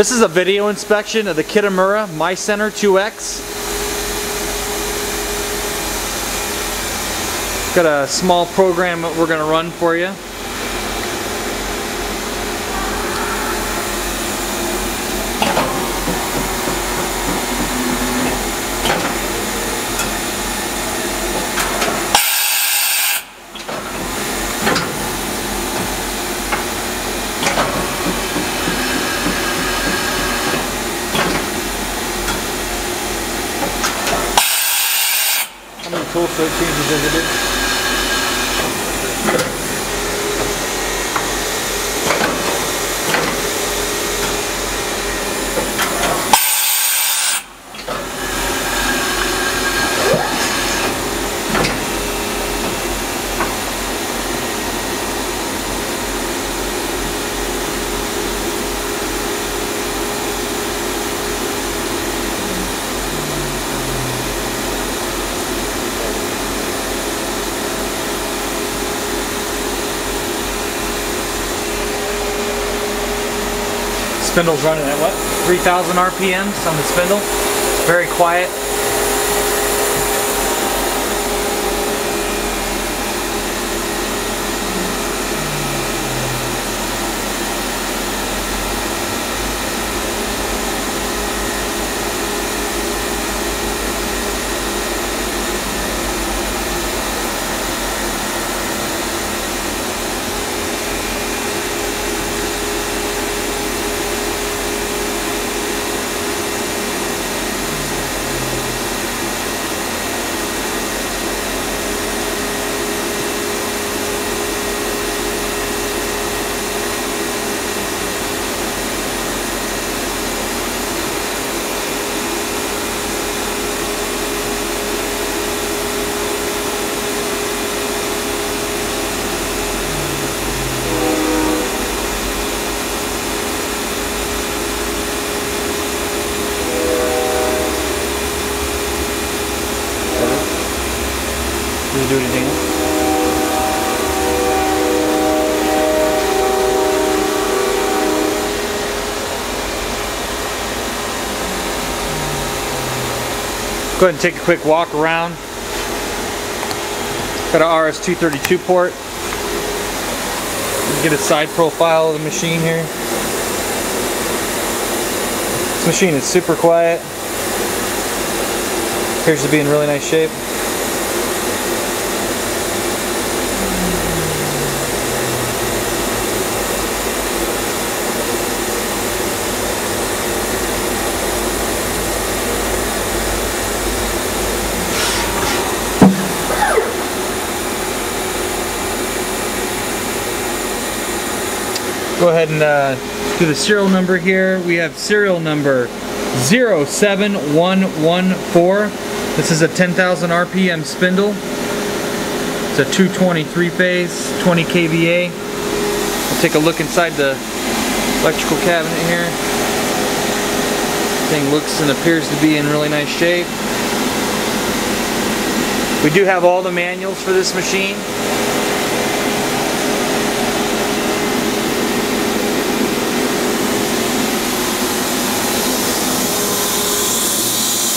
This is a video inspection of the Kitamura MyCenter 2X. Got a small program that we're going to run for you. How many tool set changes did it do? Spindle's running at what? 3,000 RPMs on the spindle. It's very quiet. Does it do anything? Go ahead and take a quick walk around. Got an RS-232 port. Get a side profile of the machine here. This machine is super quiet. Appears to be in really nice shape. Go ahead and do the serial number here. We have serial number 07114. This is a 10,000 RPM spindle. It's a 223 phase, 20 kVA. We'll take a look inside the electrical cabinet here. Thing looks and appears to be in really nice shape. We do have all the manuals for this machine.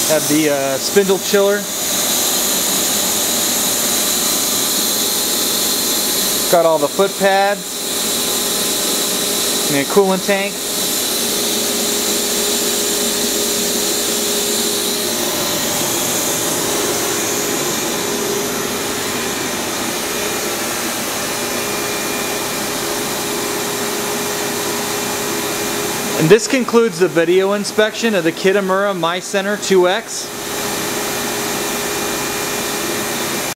Have the spindle chiller. Got all the foot pads and a coolant tank. And this concludes the video inspection of the Kitamura MyCenter 2X.